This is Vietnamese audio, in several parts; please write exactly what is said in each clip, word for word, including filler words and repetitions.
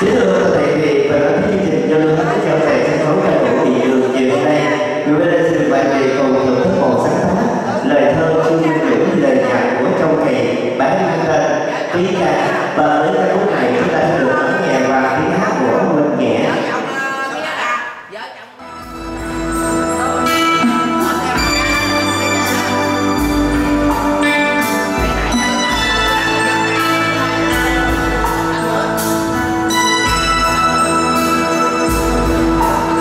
Xin thưa các quý vị và các chương trình giao lưu hát theo tại sân khấu ca vũ thị trường chiều nay, người bên đây trình bày về cầu thưởng thức một sáng tác lời thơ chương những lời nhạc của trong ngày bán mang tên Tiếng Ca. Và đến ca khúc này chúng ta sẽ được lắng nghe và tiếng hát của Minh Nhẹ. Hãy subscribe cho kênh Ghiền Mì Gõ để không bỏ lỡ những video hấp dẫn.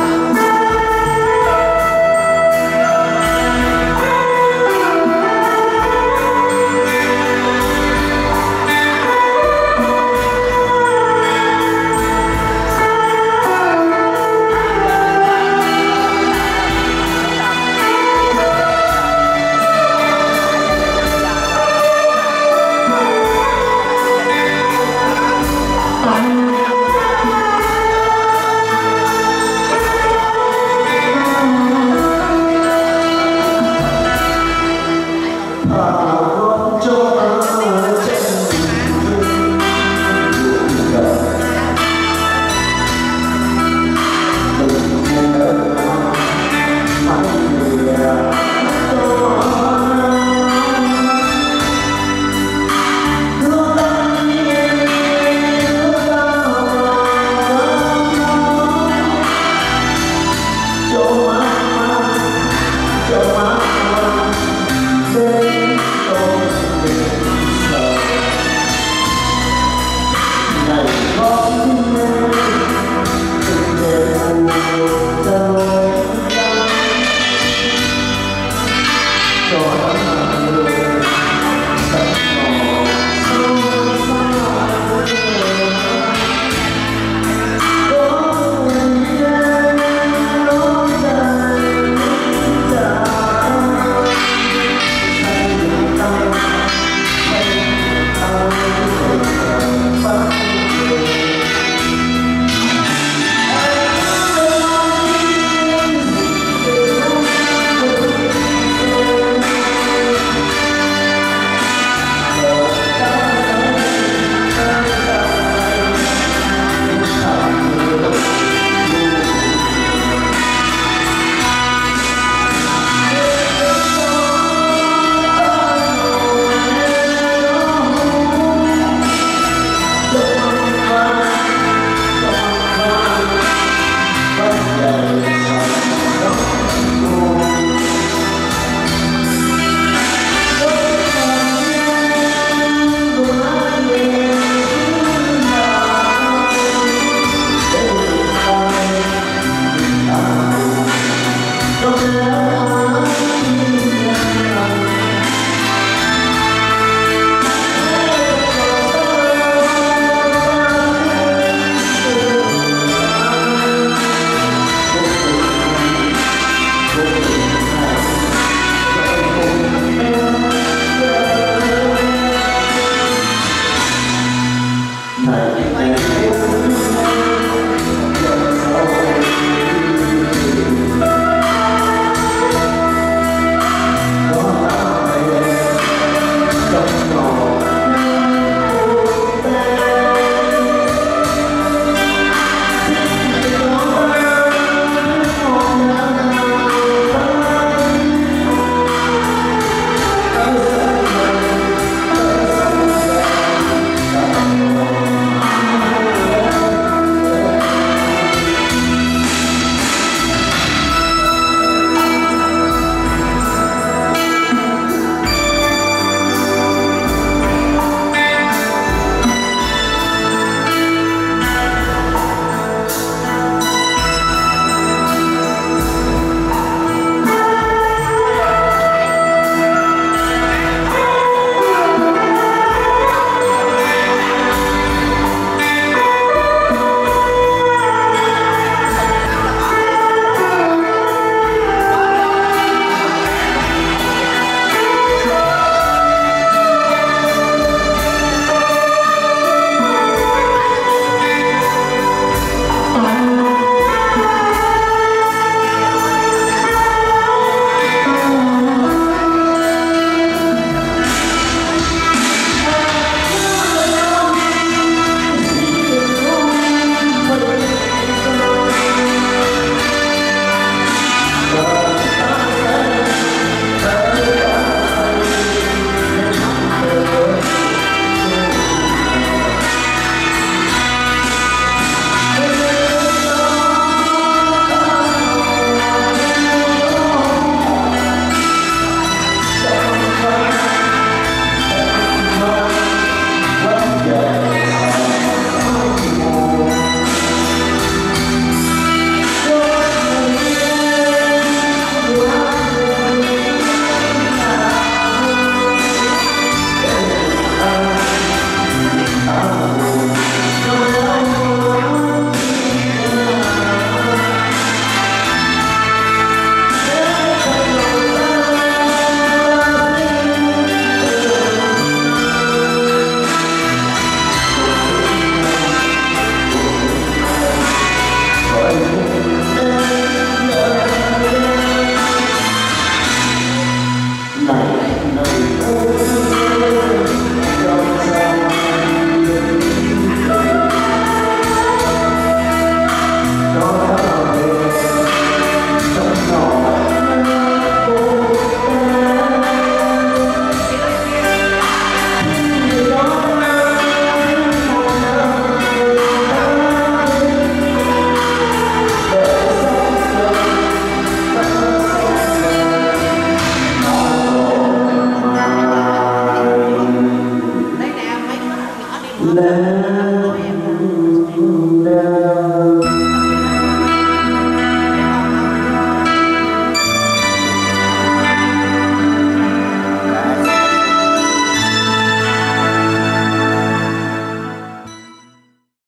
Alhamdulillah.